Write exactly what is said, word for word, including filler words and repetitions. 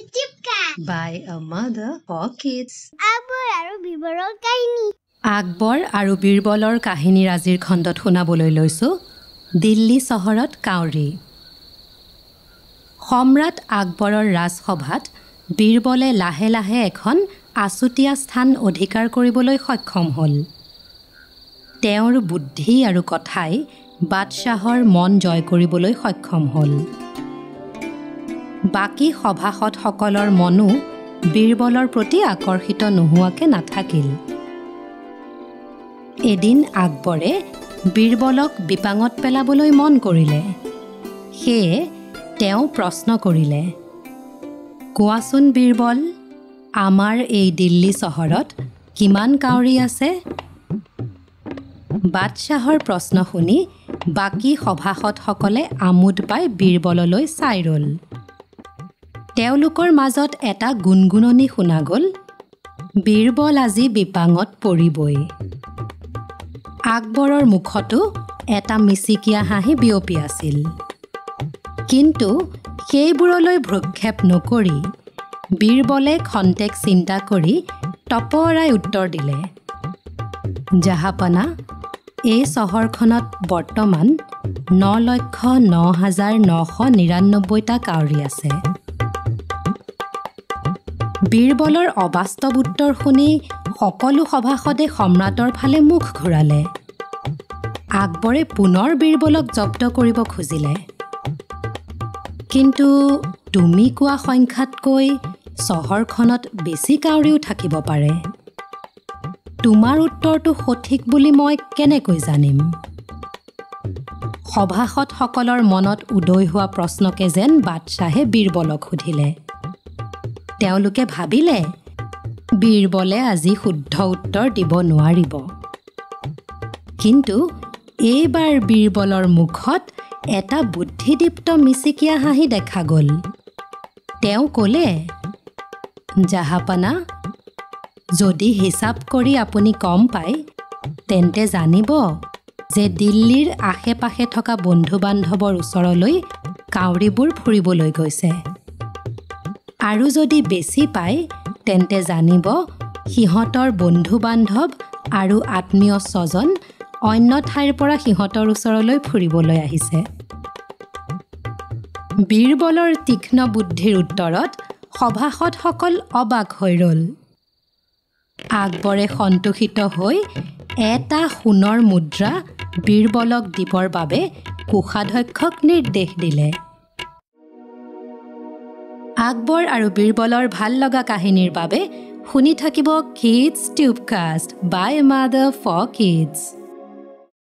Kids Tubecast by a mother for kids. Akbar aru Birbalor kahini. Akbar aru Birbalor kahini razir khandot hunaboloi loiso. Dilli Sohorot Kauri. Homrat Akbaror rajsabhat Birbale lahe lahe ekhon asutia sthan odhikar koriboloi sokkhomo hol. Teor buddhi aru kothai Badshahor mon joy koriboloi sokkhomo hol. Baki সভাসদ সকলৰ মনো বীৰবলৰ প্ৰতি আকৰ্ষিত নহুৱাকে নাথাকিল এদিন আকবৰে বীৰবলক বিপাঙত পেলাবলৈ মন কৰিলে হে তেওঁ প্ৰশ্ন কৰিলে কোৱাচোন বীৰবল আমাৰ এই দিল্লী চহৰত কিমান কাউৰী আছে বাদশাহৰ প্ৰশ্ন শুনি বাকি সভাসদ সকলে আমোদ পাই বীৰবললৈ চাই ৰল তেওলোকৰ মাজত এটা গুণগুণনি শুনা গল বীৰবল আজি বিপাঙত পৰিবই আকবৰৰ মুখটো এটা মিছিকিয়া হাঁহি বিয়পি আছিল কিন্তু সেইবোৰলৈ ভ্ৰক্ষেপ নকৰি বীৰবলে খন্তেক চিন্তা কৰি তপৰাই উত্তৰ দিলে জাহাপনা এই চহৰখনত বৰ্তমান ন লক্ষ ন হাজাৰ নশ নিৰান্নব্বৈটা কাউৰী আছে বীৰবলৰ অবাস্তৱ উত্তৰ শুনি সকলো সভাসদে সম্ৰাটৰ ফালে মুখ ঘূৰালে আকবৰে পুনৰ বীৰবলক জব্দ কৰিব খুজিলে কিন্তু তুমি কোৱা সংখ্যাতকৈ চহৰখনত বেছি কাউৰীও থাকিব পাৰে তোমাৰ উত্তৰটো সঠিক বুলি মই কেনেকৈ জানিম সভাসদসকলৰ মনত উদয় হোৱা প্ৰশ্নকে যেন বাদশাহে বীৰবলক সুধিলে তেওলোকে ভাবিলে বীৰবলে আজি শুদ্ধ উত্তৰ দিব নোৱাৰিব কিন্তু এইবাৰ বীৰবলৰ মুখত এটা বুদ্ধিদীপ্ত মিছিকিয়া হাঁহি দেখা গল তেওঁ ক'লে জাহাপনা যদি হিচাপ কৰি আপুনি কম পায় তেন্তে জানিব যে দিল্লীৰ আশে পাশে থকা বন্ধু বান্ধৱৰ ওচৰলৈ কাউৰীবোৰ ফুৰিবলৈ গৈছে আৰু যদি বেছি পায় তেন্তে জানিব সিহঁতৰ বন্ধু বান্ধৱ আৰু আত্মীয় স্বজন অন্য ঠাইৰ পৰা সিহঁতৰ ওচৰলৈ ফুৰিবলৈ আহিছে বীৰবলৰ তীক্ষ্ণ বুদ্ধিৰ উত্তৰত সভাসদসকল অবাক হৈ ৰল আকবৰে সন্তুষ্ট হৈ এটা সোণৰ মুদ্ৰা বীৰবলক দিবৰ বাবে কোষাধ্যক্ষক নিৰ্দেশ দিলে আকবৰ আৰু বীৰবলৰ ভাল লগা কাহিনীৰ বাবে শুনি থাকিব kids tubecast by mother for kids